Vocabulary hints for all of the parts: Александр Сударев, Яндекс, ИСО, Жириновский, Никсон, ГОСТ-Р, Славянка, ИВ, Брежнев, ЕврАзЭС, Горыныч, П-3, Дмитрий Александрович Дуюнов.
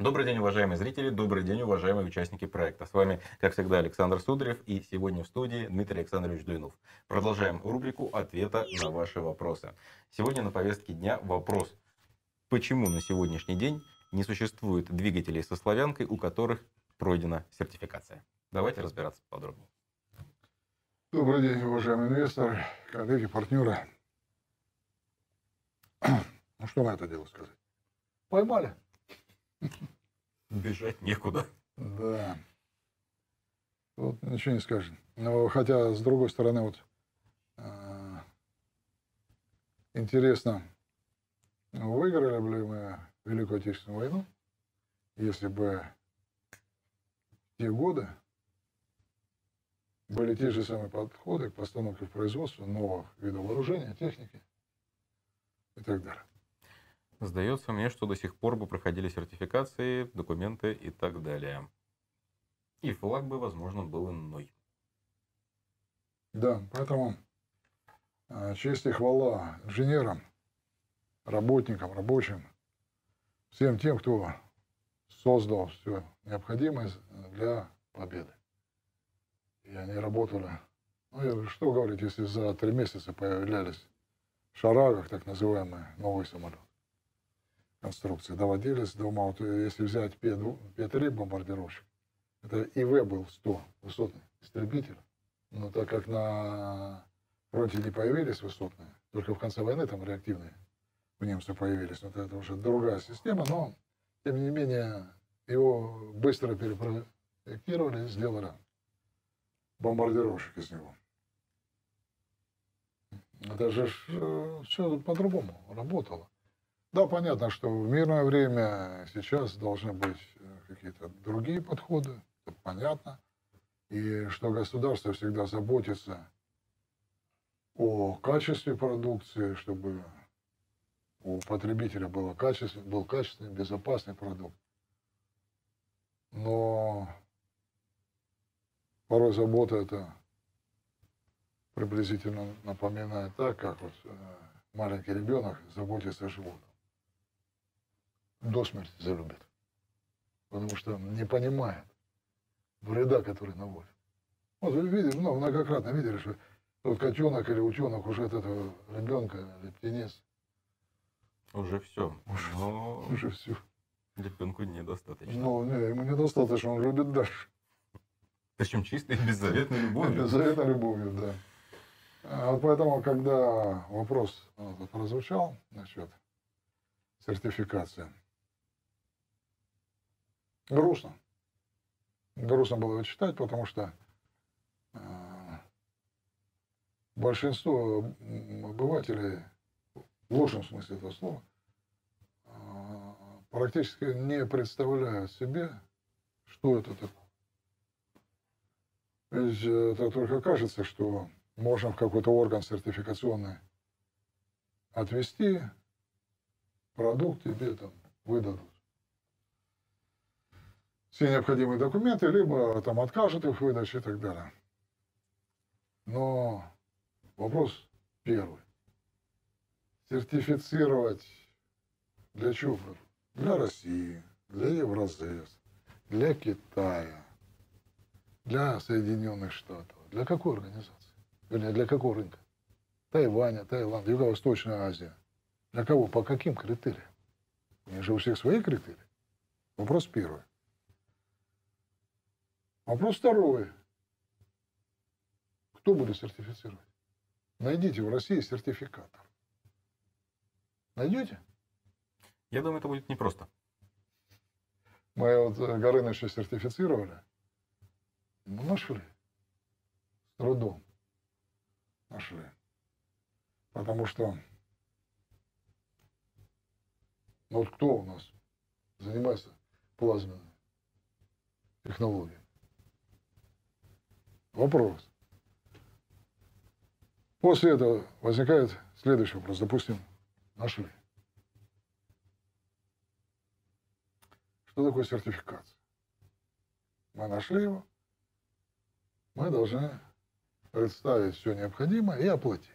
Добрый день, уважаемые зрители, добрый день, уважаемые участники проекта. С вами, как всегда, Александр Сударев, и сегодня в студии Дмитрий Александрович Дуюнов. Продолжаем рубрику «Ответа на ваши вопросы». Сегодня на повестке дня вопрос, почему на сегодняшний день не существует двигателей со славянкой, у которых пройдена сертификация. Давайте разбираться подробнее. Добрый день, уважаемые инвесторы, коллеги, партнеры. Ну что на это дело сказать? Поймали. Бежать некуда. Да. Вот ничего не скажешь. Но хотя, с другой стороны, вот интересно, выиграли бы мы Великую Отечественную войну, если бы в те годы были те же самые подходы к постановке в производство новых видов вооружения, техники и так далее. Сдается мне, что до сих пор бы проходили сертификации, документы и так далее. И флаг бы, возможно, был иной. Да, поэтому честь и хвала инженерам, работникам, рабочим, всем тем, кто создал все необходимое для победы. И они работали. Ну, что говорить, если за 3 месяца появлялись в шарагах, так называемые, новые самолеты. Конструкции доводились до ума. Вот если взять П-3 бомбардировщик, это ИВ был 100 высотный истребитель, но так как на фронте не появились высотные, только в конце войны там реактивные у немцев появились, вот это уже другая система, но тем не менее его быстро перепроектировали и сделали бомбардировщик из него. Это же все по-другому работало. Да, понятно, что в мирное время сейчас должны быть какие-то другие подходы, это понятно. И что государство всегда заботится о качестве продукции, чтобы у потребителя было был качественный, безопасный продукт. Но порой забота это приблизительно напоминает так, как вот маленький ребенок заботится о животном. До смерти залюбит, потому что не понимает вреда, который наводит. Вот вы видели, ну, многократно видели, что тот котенок или утенок уже от этого ребенка или птенец. Уже все. Уже все. Ребенку недостаточно. Ну, не, ему недостаточно, он любит дальше. Причем чистой беззаветной любовью. Беззаветной любовью, да. А вот поэтому, когда вопрос вот прозвучал насчет сертификации, грустно. Грустно было его читать, потому что большинство обывателей, в лучшем смысле этого слова, практически не представляют себе, что это такое. Ведь это только кажется, что можно в какой-то орган сертификационный отвести, продукт тебе там выдадут все необходимые документы, либо там откажут их выдачи и так далее. Но вопрос первый. Сертифицировать для чего? Для России, для ЕврАзЭС, для Китая, для Соединенных Штатов. Для какой организации? Вернее, для какого рынка? Тайваня, Таиланд, Юго-Восточная Азия. Для кого? По каким критериям? У них же у всех свои критерии. Вопрос первый. Вопрос второй. Кто будет сертифицировать? Найдите в России сертификатор. Найдете? Я думаю, это будет непросто. Мы вот Горыныча сертифицировали. Мы нашли. С трудом. Нашли. Потому что но вот кто у нас занимается плазменной технологией? Вопрос. После этого возникает следующий вопрос. Допустим, нашли. Что такое сертификация? Мы нашли его. Мы должны представить все необходимое и оплатить.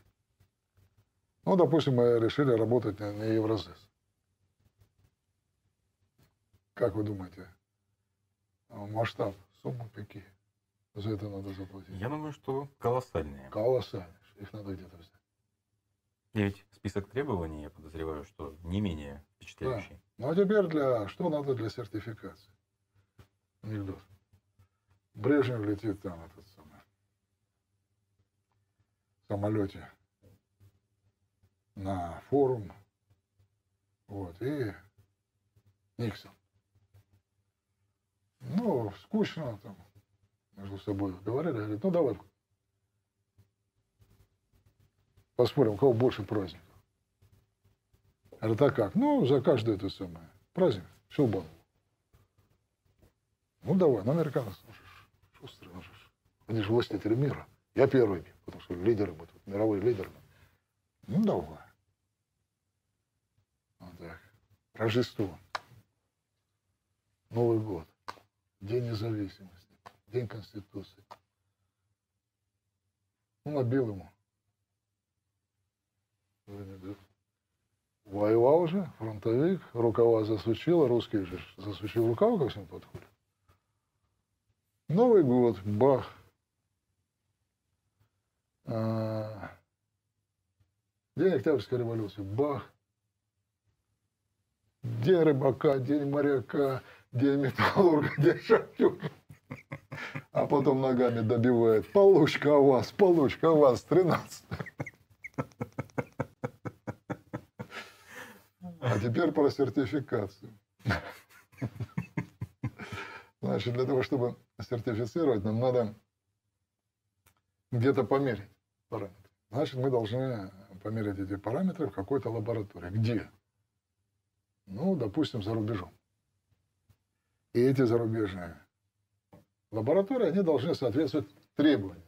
Ну, допустим, мы решили работать на ЕврАзЭС. Как вы думаете, масштаб, суммы какие за это надо заплатить? Я думаю, что колоссальные. Колоссальные. Их надо где-то взять. И ведь список требований, я подозреваю, что не менее впечатляющий. Да. Ну а теперь что надо для сертификации? Анекдот. Брежнев летит там, этот самый, в самолете на форум. Вот, и Никсон. Ну, скучно там, между собой говорили, говорит, ну давай посмотрим, у кого больше праздников. Говорит, а как? Ну, за каждое это самое праздник, все банк. Ну давай, ну американцы, шустрый, они же властители мира. Я первый, потому что лидеры будут, мировые лидеры. Ну давай. Вот так. Рождество. Новый год. День независимости. День Конституции. Ну, набил ему. Воевал уже, фронтовик, рукава засучил, русские же засучил рукава ко всем подходят. Новый год, бах. День Октябрьской революции, бах. День рыбака, день моряка, день металлурга, день шахтера. А потом ногами добивает. Получка у вас, 13. А теперь про сертификацию. Значит, для того, чтобы сертифицировать, нам надо где-то померить параметры. Значит, мы должны померить эти параметры в какой-то лаборатории. Где? Ну, допустим, за рубежом. И эти зарубежные лаборатории, они должны соответствовать требованиям,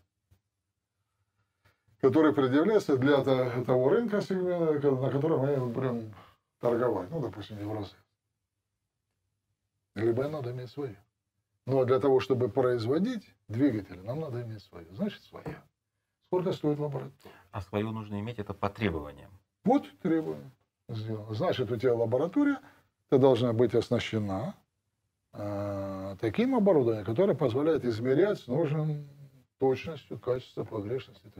которые предъявляются для того рынка, на котором мы будем торговать. Ну, допустим, ЕврАзЭС. Либо надо иметь свое. Но для того, чтобы производить двигатели, нам надо иметь свое. Значит, свое. Сколько стоит лаборатория? А свое нужно иметь это по требованиям. Вот требования. Значит, у тебя лаборатория, ты должна быть оснащена таким оборудованием, которое позволяет измерять с нужным точностью, качеством, погрешностью.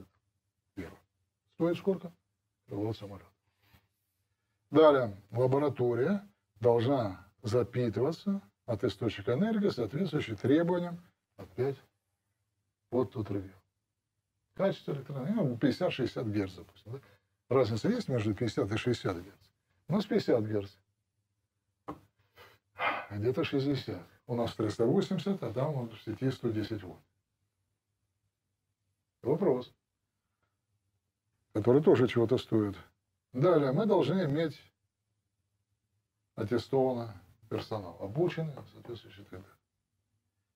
Первое. Стоит сколько? Крыло самолета. Далее, лаборатория должна запитываться от источника энергии, соответствующей требованиям, опять, вот тут ревел. Качество электроэнергии 50-60 Гц, допустим. Да? Разница есть между 50 и 60 Гц? У нас 50 Гц. Где-то 60. У нас 380, а там в сети 110 Вт. Вопрос, который тоже чего-то стоит. Далее, мы должны иметь аттестованный персонал, обученный, соответствующий т.д.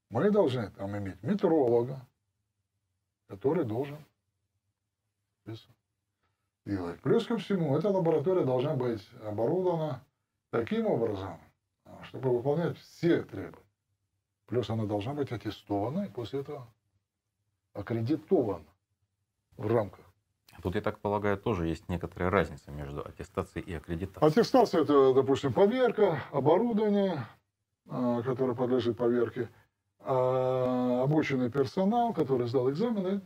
Мы должны там иметь метеоролога, который должен делать. Плюс ко всему, эта лаборатория должна быть оборудована таким образом, чтобы выполнять все требования. Плюс она должна быть аттестована и после этого аккредитована в рамках. Тут, я так полагаю, тоже есть некоторая разница между аттестацией и аккредитацией. Аттестация – это, допустим, поверка, оборудование, которое подлежит поверке, обученный персонал, который сдал экзамены,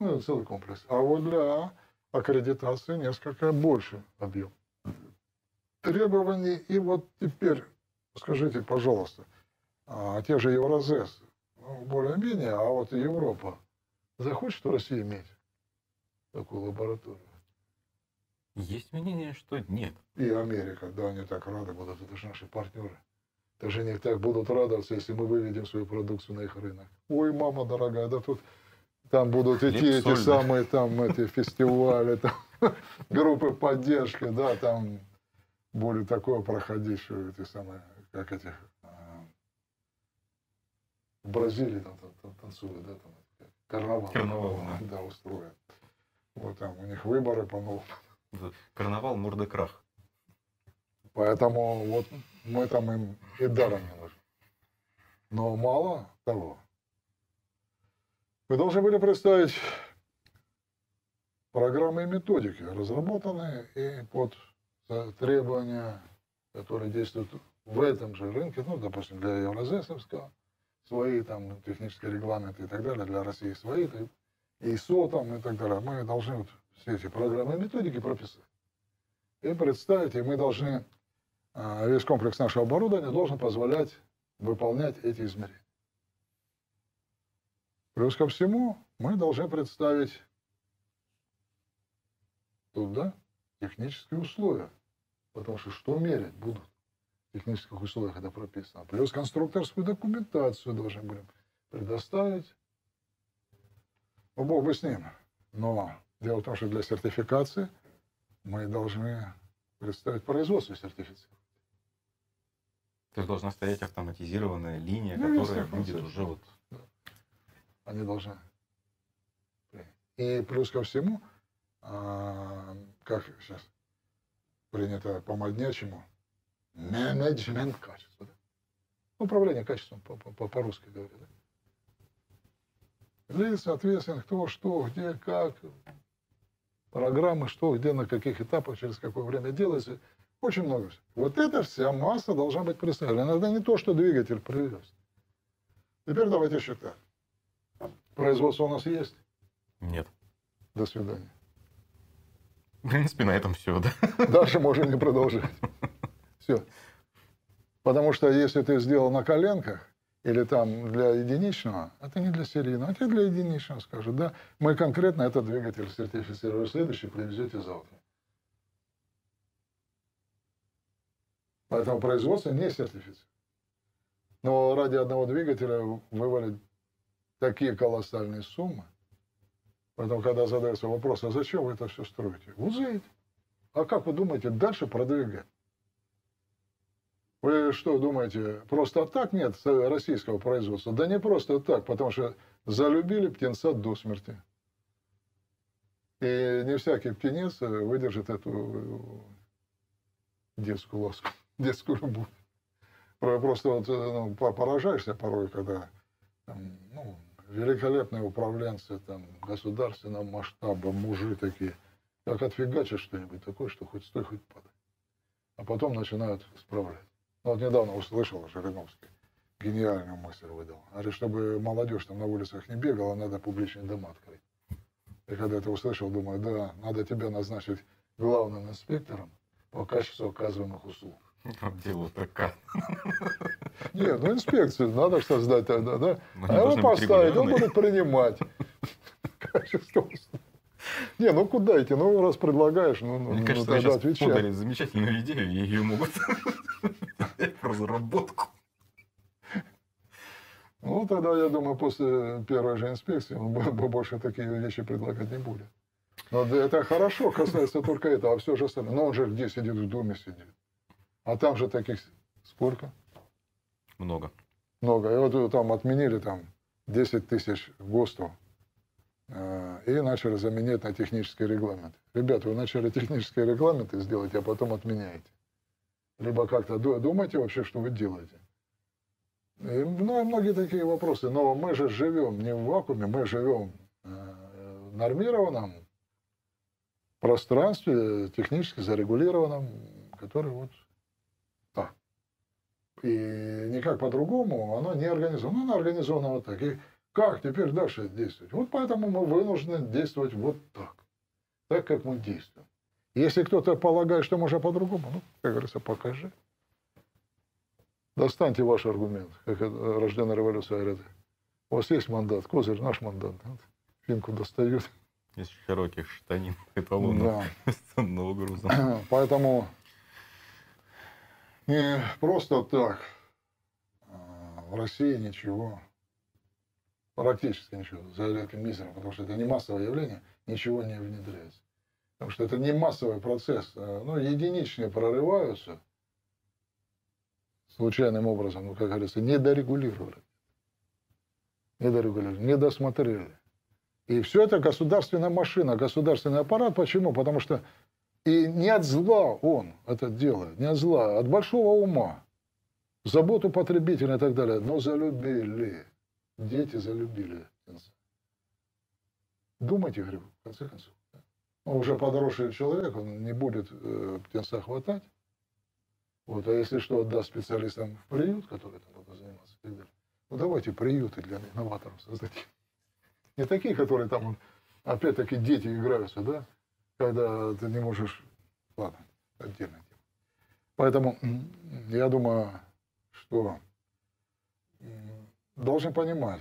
ну, целый комплекс. А вот для аккредитации несколько больше объем требований. И вот теперь, скажите, пожалуйста, те же ЕврАзЭС, более-менее, а вот и Европа захочет в России иметь такую лабораторию? Есть мнение, что нет. И Америка, да, они так рады будут, это же наши партнеры. Даже они так будут радоваться, если мы выведем свою продукцию на их рынок. Ой, мама дорогая, да тут там будут идти эти самые там эти фестивали, там, группы поддержки, да, там будет такое проходить, что эти самые, как этих в Бразилии там танцуют, да, там карнавал. Карнавал, да, устроят. Вот там у них выборы по-новому. Карнавал, мордокрах. Поэтому вот мы там им и даром не нужны. Но мало того. Вы должны были представить программы и методики, разработанные и под требования, которые действуют в этом же рынке, ну, допустим, для ЕврАзЭСовского, свои там технические регламенты и так далее, для России свои, ИСО там и так далее. Мы должны вот все эти программные методики прописать и представить, и мы должны, весь комплекс нашего оборудования должен позволять выполнять эти измерения. Плюс ко всему, мы должны представить туда технические условия, потому что что мерять будут в технических условиях, это прописано. Плюс конструкторскую документацию должны будем предоставить. Ну, бог бы с ним. Но дело в том, что для сертификации мы должны представить производство сертифицировать. То есть должна стоять автоматизированная линия, ну, которая будет уже вот... Да. Они должны. И плюс ко всему, как сейчас принято по-моднячему, менеджмент качества. Да? Управление качеством по-русски говорят. Да? Лиц ответственен, кто, что, где, как, программы, что, где, на каких этапах, через какое время делается. Очень много всего. Вот эта вся масса должна быть представлена. Это не то, что двигатель привез. Теперь давайте считать. Производство у нас есть? Нет. До свидания. В принципе, на этом все, да? Дальше можем не продолжать. Все. Потому что если ты сделал на коленках, или там для единичного, это не для серийного, а те для единичного скажут, да, мы конкретно этот двигатель сертифицировали, следующий привезете завтра. Поэтому производство не сертифицирует. Но ради одного двигателя вывалить такие колоссальные суммы. Поэтому, когда задается вопрос, а зачем вы это все строите? Узнаете. А как вы думаете дальше продвигать? Вы что думаете, просто так нет российского производства? Да не просто так, потому что залюбили птенца до смерти. И не всякий птенец выдержит эту детскую ласку, детскую любовь. Просто вот, ну, поражаешься порой, когда там, ну, великолепные управленцы там, государственного масштаба, мужи такие, как отфигачат что-нибудь такое, что хоть стой, хоть падай. А потом начинают исправлять. Вот недавно услышал, Жириновский гениальную мысль выдал. Говорит, чтобы молодежь там на улицах не бегала, надо публичные дома открыть. И когда это услышал, думаю, да, надо тебя назначить главным инспектором по качеству оказываемых услуг. Дело такая. Нет, ну инспекцию надо создать тогда, да? А его поставить, он будет принимать качество услуг. Не, ну куда идти? Ну, раз предлагаешь, ну кажется, тогда отвечай. Подали замечательную идею, и ее могут разработку. Ну, тогда, я думаю, после первой же инспекции он больше такие вещи предлагать не будет. Но это хорошо, касается только этого, а все же остальное. Но он же где сидит, в Думе сидит. А там же таких сколько? Много. Много. И вот там отменили там 10 тысяч ГОСТов. И начали заменять на технический регламент. Ребята, вы начали технические регламенты сделать, а потом отменяете. Либо как-то думаете вообще, что вы делаете. И, ну, многие такие вопросы. Но мы же живем не в вакууме, мы живем в нормированном пространстве, технически зарегулированном, который вот так. И никак по-другому оно не организовано. Оно организовано вот так. И как теперь дальше действовать? Вот поэтому мы вынуждены действовать вот так. Так, как мы действуем. Если кто-то полагает, что можно по-другому, ну, как говорится, покажи. Достаньте ваш аргумент, как рожденная революция говорит. У вас есть мандат, козырь, наш мандат. Вот, финку достают. Из широких штанин, эталонов, ценного груза. Поэтому не просто так в России ничего... Практически ничего, за редким мизером, потому что это не массовое явление, ничего не внедряется. Потому что это не массовый процесс, но единичные прорываются случайным образом, ну, как говорится, недорегулировали. Недорегулировали, недосмотрели. И все это государственная машина, государственный аппарат. Почему? Потому что и не от зла он это делает, не от зла, от большого ума, заботу потребителя и так далее, но залюбили. Дети залюбили. Думайте, говорю, в конце концов. Он уже подросший человек, он не будет птенца хватать. Вот, а если что, отдаст специалистам в приют, которые там будут заниматься, и так далее. Ну давайте приюты для инноваторов создать. Не такие, которые там, опять-таки, дети играются, да, когда ты не можешь... Ладно, отдельная тема. Поэтому я думаю, что должны понимать,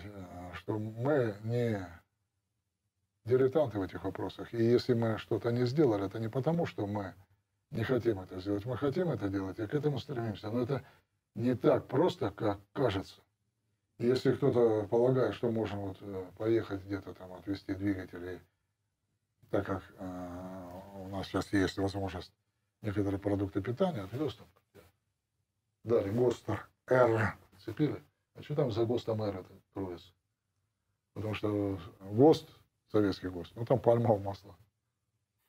что мы не дилетанты в этих вопросах. И если мы что-то не сделали, это не потому, что мы не хотим это сделать. Мы хотим это делать, и к этому стремимся. Но это не так просто, как кажется. Если кто-то полагает, что можно вот поехать где-то там отвезти двигатели, так как у нас сейчас есть возможность некоторые продукты питания, отвез там, дали ГОСТ-Р, цепили. А что там за ГОСТ-Р это кроется? Потому что ГОСТ, советский ГОСТ, ну там пальмовое масло.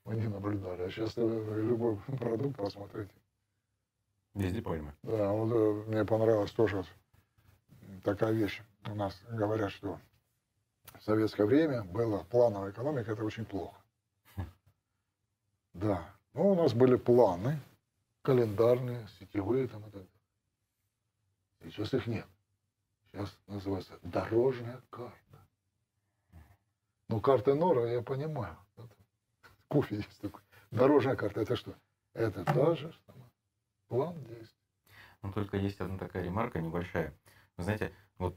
Мы не наблюдали, а сейчас любой продукт посмотрите. Везде пальмы. Да, вот мне понравилось тоже такая вещь. У нас говорят, что в советское время была плановая экономика, это очень плохо. Да. Ну, у нас были планы, календарные, сетевые там и так далее. И сейчас их нет. Сейчас называется дорожная карта. Ну, карты Нора, я понимаю. Кофе есть такой. Дорожная карта, это что? Это та же самая. План действий. Ну, только есть одна такая ремарка небольшая. Вы знаете, вот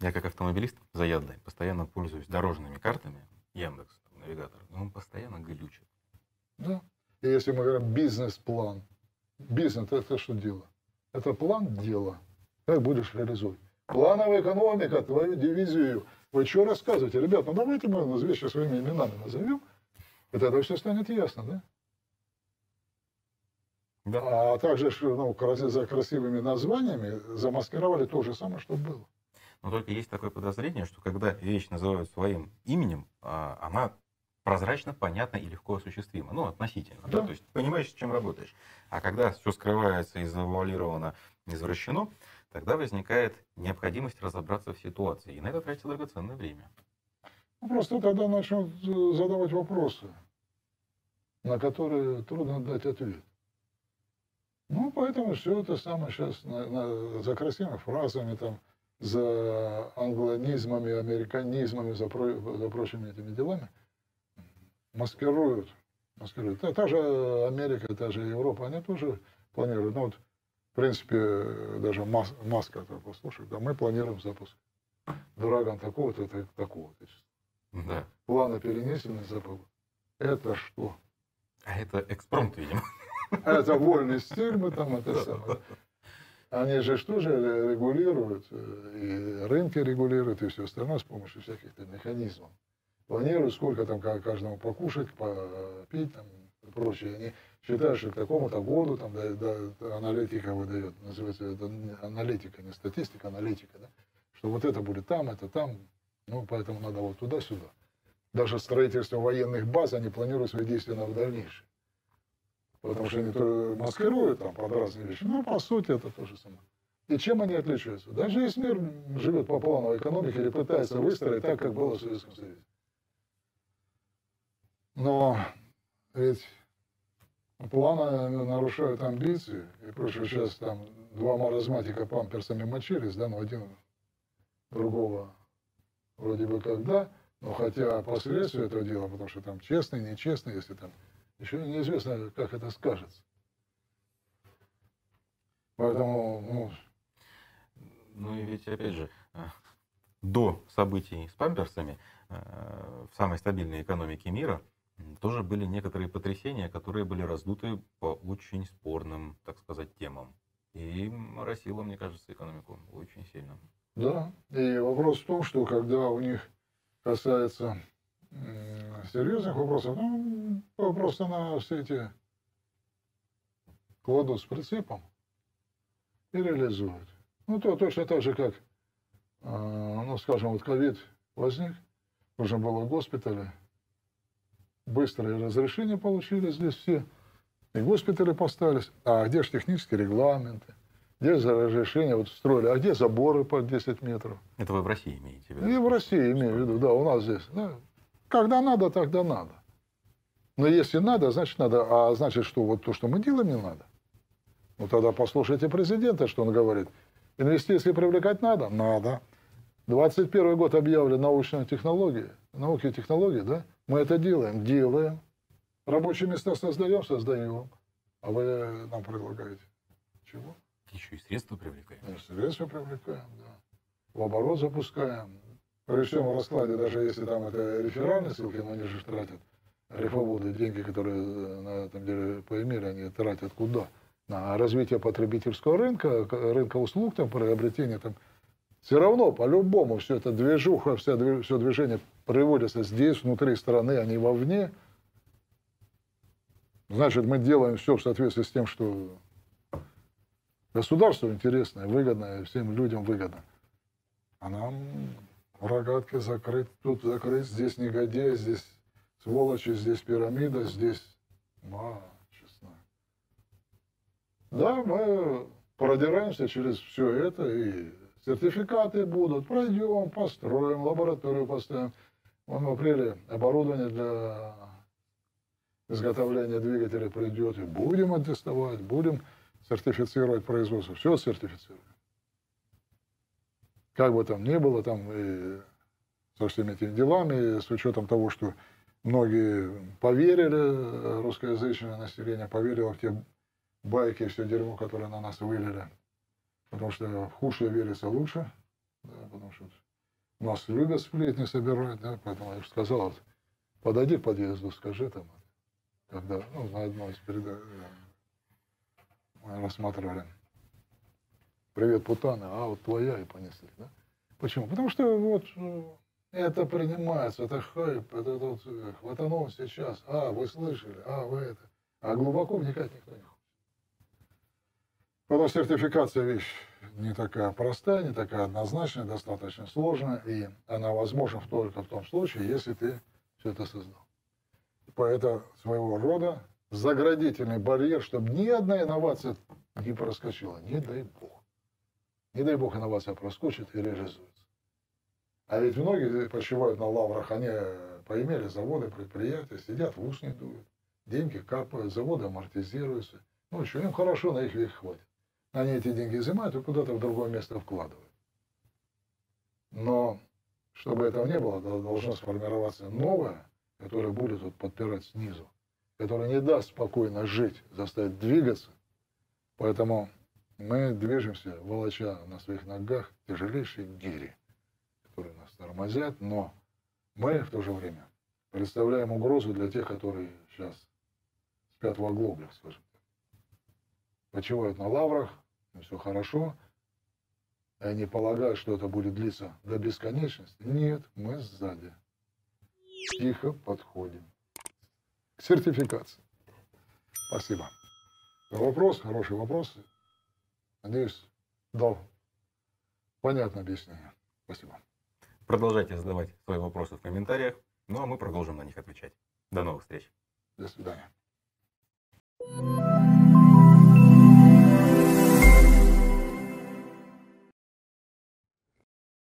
я как автомобилист заядлый, постоянно пользуюсь дорожными картами, Яндекс, навигатор, но он постоянно глючит. Да. И если мы говорим бизнес-план, бизнес – это что дело? Это план дела. Как будешь реализовать? Плановая экономика, твою дивизию. Вы что рассказываете? Ребят, ну давайте мы нас вещи своими именами назовем. И тогда все станет ясно, да? Да. А также ну, за красивыми названиями замаскировали то же самое, что было. Но только есть такое подозрение, что когда вещь называют своим именем, она... прозрачно, понятно и легко осуществимо. Ну, относительно. Да. Да? То есть понимаешь, с чем работаешь. А когда все скрывается и завуалировано, извращено, тогда возникает необходимость разобраться в ситуации. И на это тратится драгоценное время. Ну, просто тогда начнут задавать вопросы, на которые трудно дать ответ. Ну, поэтому все это самое сейчас за красивыми фразами, там, за англонизмами, американизмами, за прочими этими делами маскируют. Та же Америка, та же Европа, они тоже планируют. Ну вот, в принципе, даже Маска послушает, да, мы планируем запуск. Дураган такого-то, такого-то. Да. Планы перенесены на запад. Это что? А это экспромт, видимо. Это вольный стиль, мы там это самое. Они же что же регулируют, и рынки регулируют, и все остальное с помощью всяких механизмов. Планируют, сколько там каждому покушать, попить там, и прочее. Они считают, что к такому-то году там, аналитика выдает. Называется это аналитика, не статистика, аналитика. Да? Что вот это будет там, это там. Ну, поэтому надо вот туда-сюда. Даже строительство военных баз, они планируют свои действия на дальнейшее. Потому что они то маскируют там под разные вещи. Ну, по сути, это то же самое. И чем они отличаются? Даже если мир живет по плановой экономике или пытается выстроить так, как было в Советском Союзе. Но ведь планы нарушают амбиции. И проще сейчас там два маразматика памперсами мочились, да, но один другого вроде бы как да, но хотя последствия этого дела, потому что там честный, нечестный, если там еще неизвестно, как это скажется. Поэтому, ну... Ну и ведь, опять же, до событий с памперсами в самой стабильной экономике мира тоже были некоторые потрясения, которые были раздуты по очень спорным, так сказать, темам. И моросило, мне кажется, экономику очень сильно. Да, и вопрос в том, что когда у них касается серьезных вопросов, ну, просто на все эти кладут с прицепом и реализуют. Ну, то точно так же, как, ну, скажем, вот ковид возник, нужно было в госпитале. Быстрое разрешение получили здесь все, и госпитали поставились. А где же технические регламенты? Где же разрешение вот строили? А где заборы по 10 метров? Это вы в России имеете в виду? И в России имею в виду, да, у нас здесь. Да. Когда надо, тогда надо. Но если надо, значит надо. А значит, что вот то, что мы делаем, не надо. Ну тогда послушайте президента, что он говорит. Инвестиции привлекать надо? Надо. 21 год объявили научные технологии, науки и технологии, да? Мы это делаем, делаем. Рабочие места создаем, создаем. А вы нам предлагаете чего? Еще и средства привлекаем. И средства привлекаем, да. В оборот запускаем. При всем раскладе, даже если там это реферальные ссылки, но они же тратят, рифоводы, деньги, которые на этом деле поимели, они тратят куда? На развитие потребительского рынка, рынка услуг, там, приобретение там. Все равно, по-любому, все это движуха, все движение приводится здесь, внутри страны, а не вовне. Значит, мы делаем все в соответствии с тем, что государству интересно, выгодно, и всем людям выгодно. А нам рогатки закрыть, тут закрыть, здесь негодяй, здесь сволочи, здесь пирамида, здесь... А, честно. Да, мы продираемся через все это, и сертификаты будут. Пройдем, построим, лабораторию поставим. Вон в апреле оборудование для изготовления двигателя придет, и будем аттестовать, будем сертифицировать производство. Все сертифицируем. Как бы там ни было, там и со всеми этими делами, и с учетом того, что многие поверили, русскоязычное население поверило в те байки и все дерьмо, которое на нас вылили. Потому что хуже верится лучше. Да, потому что нас любят сплетни собирать. Да, поэтому я же сказал, подойди к подъезду, скажи там, когда ну, на одной из передач мы рассматривали. Привет, Путана, а вот твоя и понесли. Да? Почему? Потому что вот это принимается, это хайп, это тут хватанул сейчас, а вы слышали, а вы это. А глубоко вникать никто не хочет. Потому что сертификация вещь не такая простая, не такая однозначная, достаточно сложная, и она возможна только в том случае, если ты все это создал. Поэтому своего рода заградительный барьер, чтобы ни одна инновация не проскочила, не дай бог. Не дай бог, инновация проскочит и реализуется. А ведь многие почивают на лаврах, они поимели заводы, предприятия, сидят, в ус не дуют, деньги капают, заводы амортизируются. Ну что, им хорошо, на их век хватит. Они эти деньги изымают и куда-то в другое место вкладывают. Но, чтобы этого не было, должно сформироваться новое, которое будет вот подпирать снизу, которое не даст спокойно жить, заставит двигаться. Поэтому мы движемся, волоча на своих ногах тяжелейшие гири, которые нас тормозят, но мы в то же время представляем угрозу для тех, которые сейчас спят в оглоблях, скажем так. Почивают на лаврах, им все хорошо, и они полагают, что это будет длиться до бесконечности. Нет, мы сзади. Тихо подходим к сертификации. Спасибо. Вопрос, хороший вопрос. Надеюсь, дал понятное объяснение. Спасибо. Продолжайте задавать свои вопросы в комментариях, ну а мы продолжим на них отвечать. До новых встреч. До свидания.